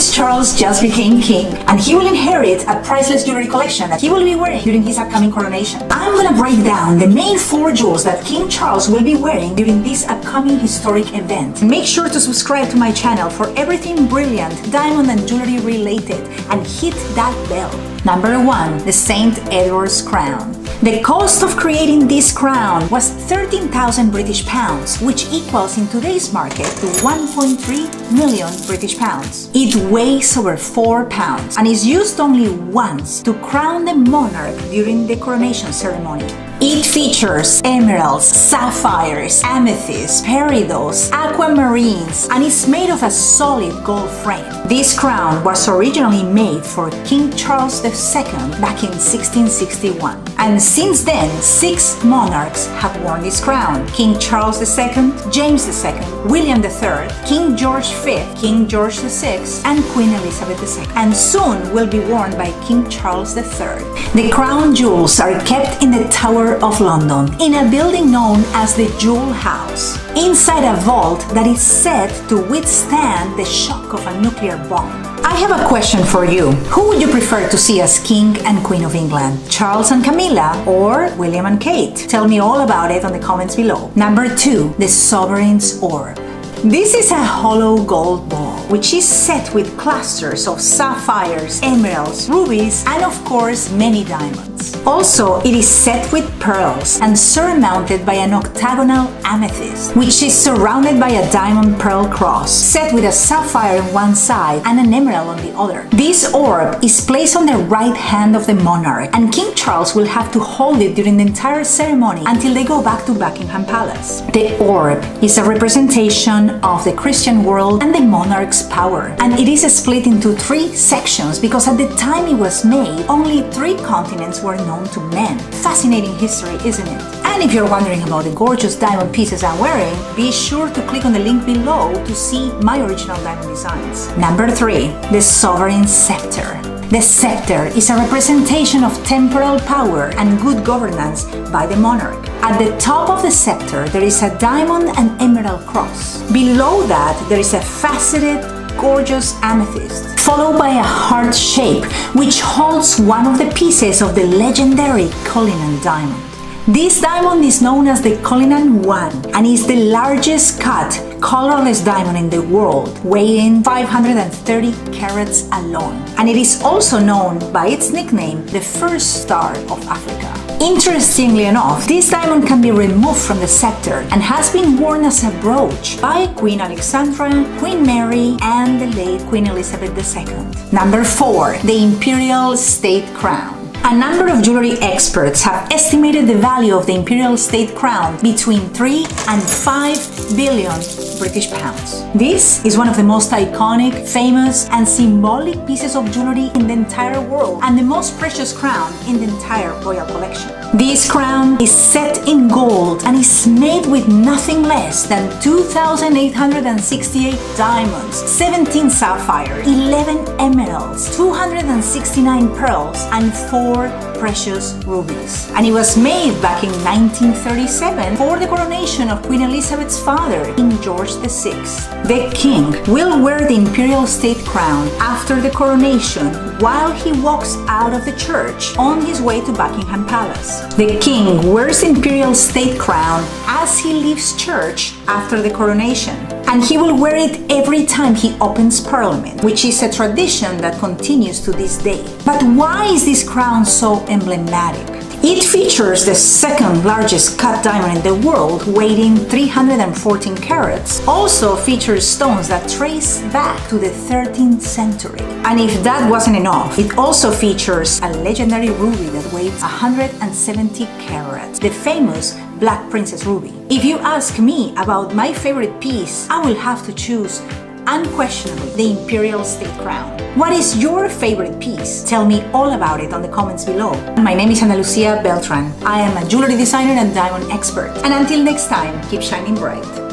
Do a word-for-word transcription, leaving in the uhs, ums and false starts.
Prince Charles just became king, and he will inherit a priceless jewelry collection that he will be wearing during his upcoming coronation. I'm gonna break down the main four jewels that King Charles will be wearing during this upcoming historic event. Make sure to subscribe to my channel for everything brilliant, diamond and jewelry related, and hit that bell. Number one, the Saint Edward's crown. The cost of creating this crown was thirteen thousand British pounds, which equals in today's market to one point three million British pounds. It weighs over four pounds and is used only once to crown the monarch during the coronation ceremony. It features emeralds, sapphires, amethysts, peridot, aquamarines, and is made of a solid gold frame. This crown was originally made for King Charles the Second back in sixteen sixty-one, and since then six monarchs have worn this crown: King Charles the Second, James the Second, William the Third, King George the Fifth, King George the Sixth, and Queen Elizabeth the Second, and soon will be worn by King Charles the Third. The crown jewels are kept in the Tower of London, in a building known as the Jewel House, inside a vault that is said to withstand the shock of a nuclear bomb. I have a question for you. Who would you prefer to see as King and Queen of England? Charles and Camilla, or William and Kate? Tell me all about it on the comments below. Number two, the Sovereign's Orb. This is a hollow gold ball, which is set with clusters of sapphires, emeralds, rubies, and of course many diamonds. Also, it is set with pearls and surmounted by an octagonal amethyst, which is surrounded by a diamond pearl cross, set with a sapphire on one side and an emerald on the other. This orb is placed on the right hand of the monarch, and King Charles will have to hold it during the entire ceremony until they go back to Buckingham Palace. The orb is a representation of the Christian world and the monarch's power, and it is split into three sections because at the time it was made only three continents were known to men. Fascinating history, isn't it? And if you're wondering about the gorgeous diamond pieces I'm wearing, be sure to click on the link below to see my original diamond designs. Number three, the Sovereign's Scepter. The scepter is a representation of temporal power and good governance by the monarch. At the top of the scepter there is a diamond and emerald cross. Below that there is a faceted, gorgeous amethyst, followed by a heart shape which holds one of the pieces of the legendary Cullinan diamond. This diamond is known as the Cullinan one and is the largest cut, colorless diamond in the world, weighing five hundred thirty carats alone. And it is also known by its nickname, the First Star of Africa. Interestingly enough, this diamond can be removed from the scepter and has been worn as a brooch by Queen Alexandra, Queen Mary, and the late Queen Elizabeth the Second. Number four, the Imperial State Crown. A number of jewelry experts have estimated the value of the Imperial State Crown between three and five billion British pounds. This is one of the most iconic, famous, and symbolic pieces of jewelry in the entire world, and the most precious crown in the entire royal collection. This crown is set in gold and is made with nothing less than two thousand eight hundred sixty-eight diamonds, seventeen sapphires, eleven emeralds, two hundred sixty-nine pearls, and four precious rubies, and it was made back in nineteen thirty-seven for the coronation of Queen Elizabeth's father, King George the Sixth. The king will wear the Imperial State Crown after the coronation while he walks out of the church on his way to Buckingham Palace. The king wears the Imperial State Crown as he leaves church after the coronation, and he will wear it every time he opens Parliament, which is a tradition that continues to this day. But why is this crown so emblematic? It features the second largest cut diamond in the world, weighing three hundred fourteen carats, also features stones that trace back to the thirteenth century. And if that wasn't enough, it also features a legendary ruby that weighs one hundred seventy carats, the famous Black Princess Ruby. If you ask me about my favorite piece, I will have to choose unquestionably the Imperial State Crown. What is your favorite piece? Tell me all about it on the comments below. My name is Ana Lucia Beltran. I am a jewelry designer and diamond expert. And until next time, keep shining bright.